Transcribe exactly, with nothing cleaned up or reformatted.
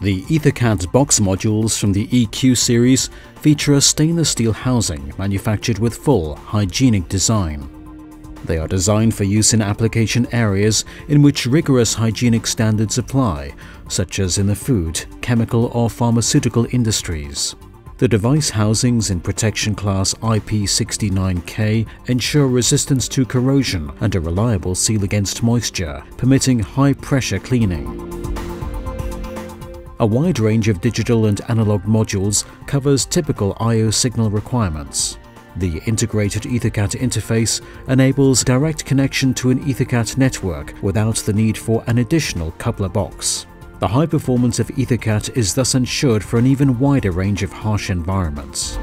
The EtherCAT's box modules from the E Q series feature a stainless steel housing manufactured with full, hygienic design. They are designed for use in application areas in which rigorous hygienic standards apply, such as in the food, chemical or pharmaceutical industries. The device housings in protection class I P sixty-nine K ensure resistance to corrosion and a reliable seal against moisture, permitting high-pressure cleaning. A wide range of digital and analog modules covers typical I O signal requirements. The integrated EtherCAT interface enables direct connection to an EtherCAT network without the need for an additional coupler box. The high performance of EtherCAT is thus ensured for an even wider range of harsh environments.